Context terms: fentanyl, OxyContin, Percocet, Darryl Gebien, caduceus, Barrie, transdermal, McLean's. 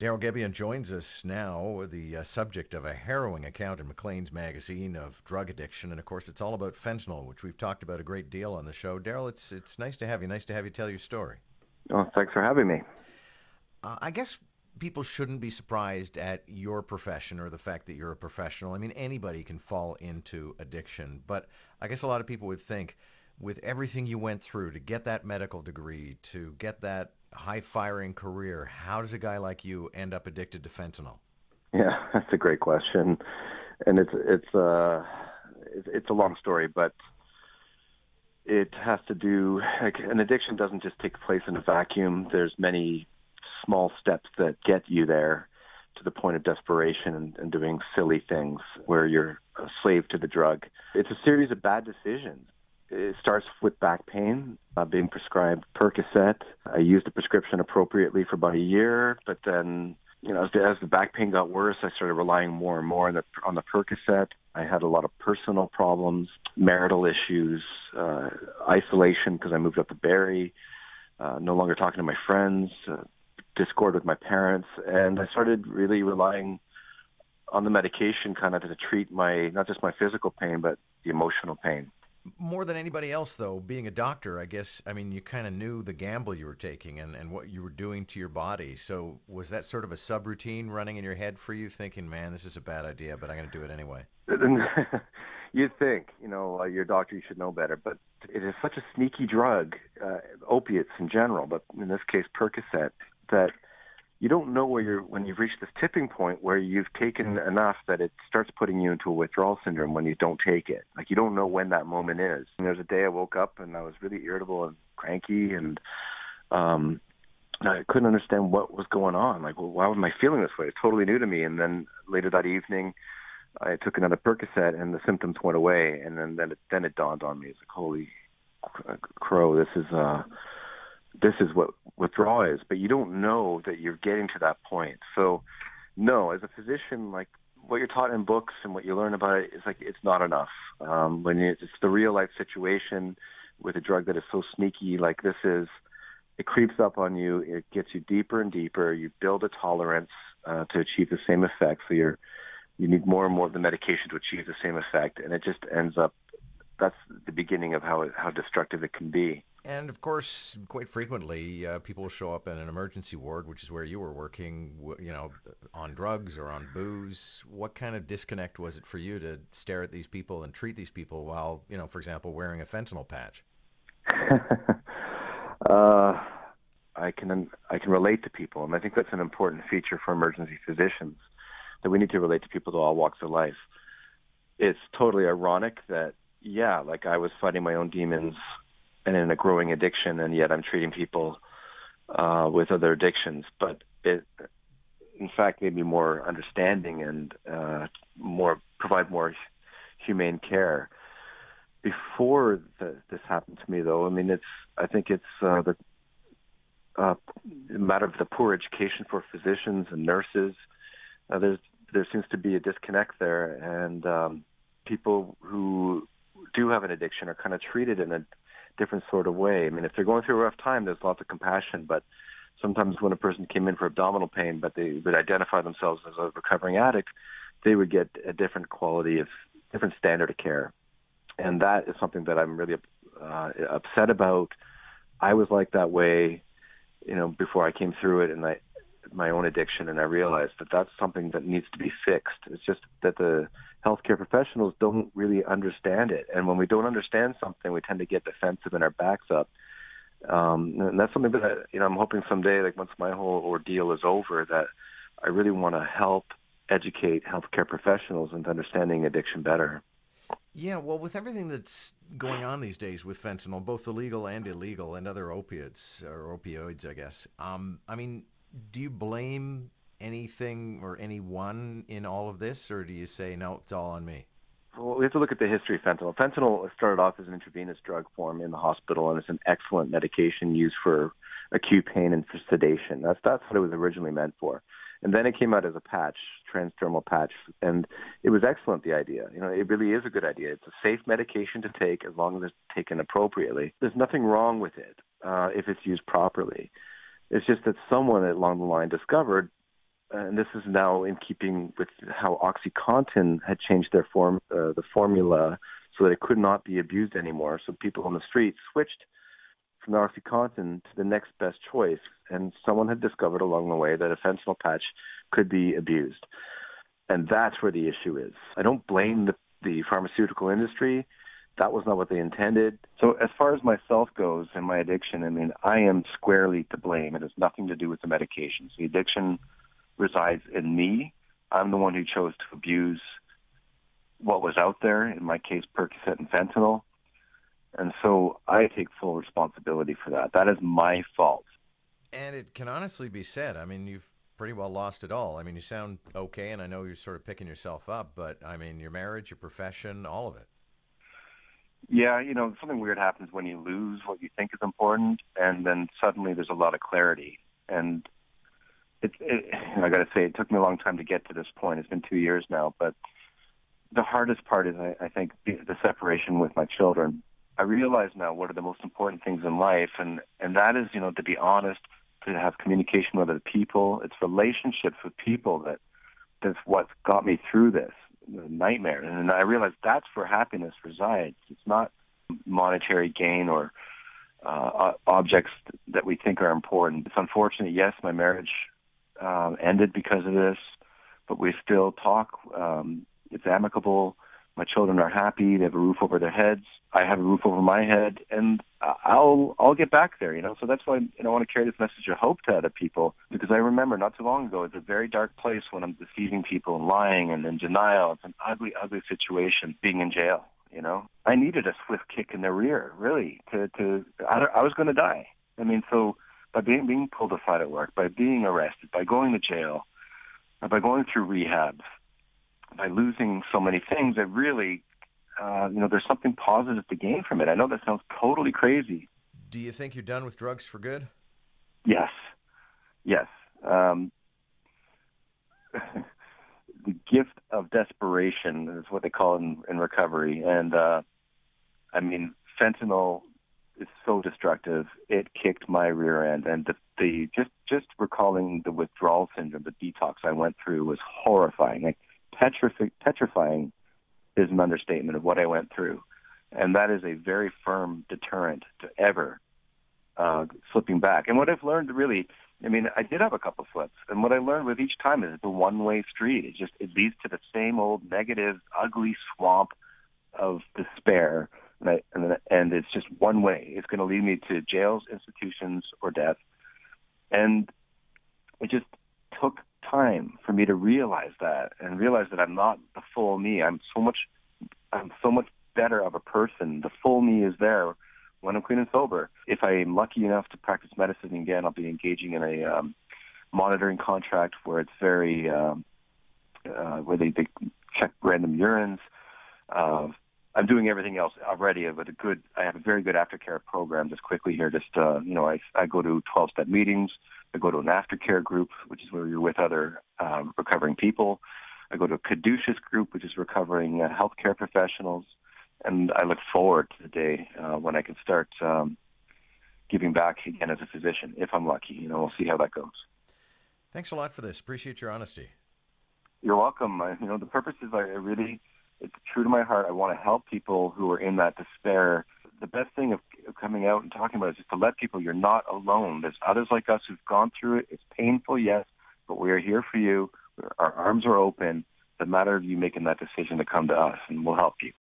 Darryl Gebien joins us now, the subject of a harrowing account in McLean's magazine of drug addiction, and of course it's all about fentanyl, which we've talked about a great deal on the show. Darryl, it's nice to have you. Nice to have you tell your story. Oh, thanks for having me. I guess people shouldn't be surprised at your profession or the fact that you're a professional. I mean, anybody can fall into addiction, but I guess a lot of people would think, with everything you went through to get that medical degree, to get that high-firing career, how does a guy like you end up addicted to fentanyl? Yeah, that's a great question, and it's a long story, but it has to do. Like, an addiction doesn't just take place in a vacuum. There's many small steps that get you there to the point of desperation and doing silly things where you're a slave to the drug. It's a series of bad decisions. It starts with back pain, being prescribed Percocet. I used the prescription appropriately for about a year, but then, you know, as the back pain got worse, I started relying more and more on the Percocet. I had a lot of personal problems, marital issues, isolation because I moved up to Barrie, no longer talking to my friends, discord with my parents, and I started really relying on the medication kind of to treat not just my physical pain, but the emotional pain. More than anybody else, though, being a doctor, I guess, I mean, you kind of knew the gamble you were taking and what you were doing to your body. So was that sort of a subroutine running in your head for you, thinking, man, this is a bad idea, but I'm going to do it anyway? You'd think, you know, your doctor, you should know better. But it is such a sneaky drug, opiates in general, but in this case, Percocet, that you don't know when you've reached this tipping point where you've taken enough that it starts putting you into a withdrawal syndrome when you don't take it. Like, you don't know when that moment is. And there's a day I woke up and I was really irritable and cranky, and I couldn't understand what was going on. Like, well, why was I feeling this way? It's totally new to me. And then later that evening, I took another Percocet and the symptoms went away. And then it dawned on me. It's like, holy crow, this is what withdrawal is, but you don't know that you're getting to that point. So, no, as a physician, like, what you're taught in books and what you learn about it is, like, it's not enough. When it's the real-life situation with a drug that is so sneaky like this is, it creeps up on you, it gets you deeper and deeper, you build a tolerance to achieve the same effect, so you need more and more of the medication to achieve the same effect, and it just ends up, that's the beginning of how destructive it can be. And, of course, quite frequently, people show up in an emergency ward, which is where you were working, you know, on drugs or on booze. What kind of disconnect was it for you to stare at these people and treat these people while, you know, for example, wearing a fentanyl patch? I can relate to people, and I think that's an important feature for emergency physicians, that we need to relate to people to all walks of life. It's totally ironic that, yeah, like, I was fighting my own demons and in a growing addiction, and yet I'm treating people with other addictions. But it, in fact, made me more understanding and provide more humane care. Before this happened to me, though, I mean, I think it's a matter of the poor education for physicians and nurses. There seems to be a disconnect there, and people who do have an addiction are kind of treated in a different sort of way. I mean, if they're going through a rough time, there's lots of compassion, but sometimes when a person came in for abdominal pain, but they would identify themselves as a recovering addict, they would get a different standard of care. And that is something that I'm really upset about. I was like that way, you know, before I came through it and my own addiction, and I realized that that's something that needs to be fixed. It's just that the healthcare professionals don't really understand it. And when we don't understand something, we tend to get defensive and our backs up. And that's something that, you know, I'm hoping someday, like, once my whole ordeal is over, that I really want to help educate healthcare professionals into understanding addiction better. Yeah, well, with everything that's going on these days with fentanyl, both the legal and illegal, and other opiates, or opioids, I guess, I mean, do you blame anything or anyone in all of this, or do you say, no, it's all on me? Well, we have to look at the history of fentanyl. Fentanyl started off as an intravenous drug form in the hospital, and it's an excellent medication used for acute pain and for sedation. That's what it was originally meant for. And then it came out as a patch, transdermal patch, and it was excellent, the idea. You know, it really is a good idea. It's a safe medication to take as long as it's taken appropriately. There's nothing wrong with it if it's used properly. It's just that someone along the line discovered and this is now in keeping with how OxyContin had changed their the formula so that it could not be abused anymore. So people on the street switched from the OxyContin to the next best choice, and someone had discovered along the way that a fentanyl patch could be abused. And that's where the issue is. I don't blame the pharmaceutical industry. That was not what they intended. So as far as myself goes and my addiction, I mean, I am squarely to blame. It has nothing to do with the medications. The addiction resides in me. I'm the one who chose to abuse what was out there, in my case, Percocet and fentanyl. And so I take full responsibility for that. That is my fault. And it can honestly be said, I mean, you've pretty well lost it all. I mean, you sound okay, and I know you're sort of picking yourself up, but, I mean, your marriage, your profession, all of it. Yeah, you know, something weird happens when you lose what you think is important, and then suddenly there's a lot of clarity. And I got to say, it took me a long time to get to this point. It's been 2 years now, but the hardest part is, I think, the separation with my children. I realize now what are the most important things in life, and that is, you know, to be honest, to have communication with other people. It's relationships with people that's what got me through this nightmare. And I realized that's where happiness resides. It's not monetary gain or objects that we think are important. It's unfortunate. Yes, my marriage ended because of this, but we still talk. It's amicable. My children are happy. They have a roof over their heads. I have a roof over my head, and I'll get back there, you know. So that's why I want to carry this message of hope to other people, because I remember not too long ago, it's a very dark place when I'm deceiving people and lying and in denial. It's an ugly, ugly situation being in jail, you know. I needed a swift kick in the rear, really, I was going to die. I mean, so by being pulled aside at work, by being arrested, by going to jail, by going through rehab, by losing so many things, I really... there's something positive to gain from it. I know that sounds totally crazy. Do you think you're done with drugs for good? Yes. The gift of desperation is what they call it in recovery. And, fentanyl is so destructive. It kicked my rear end. And just recalling the withdrawal syndrome, the detox I went through was horrifying, like petrifying. Is an understatement of what I went through. And that is a very firm deterrent to ever slipping back. And what I've learned really, I did have a couple slips. And what I learned with each time is it's a one-way street. It leads to the same old negative, ugly swamp of despair. And it's just one way. It's going to lead me to jails, institutions, or death. And it just took time for me to realize that I'm not the full me. I'm so much better of a person. The full me is there when I'm clean and sober. If I am lucky enough to practice medicine again, I'll be engaging in a monitoring contract where it's very where they check random urines. I'm doing everything else already with I have a very good aftercare program. Just quickly here, I go to 12-step meetings. I go to an aftercare group, which is where you're with other recovering people. I go to a caduceus group, which is recovering healthcare professionals. And I look forward to the day when I can start giving back again as a physician, if I'm lucky. We'll see how that goes. Thanks a lot for this. Appreciate your honesty. You're welcome. The purpose is it's true to my heart. I want to help people who are in that despair. The best thing of coming out and talking about it is to let people, you're not alone. There's others like us who've gone through it. It's painful, yes, but we are here for you. Our arms are open. It's a matter of you making that decision to come to us, and we'll help you.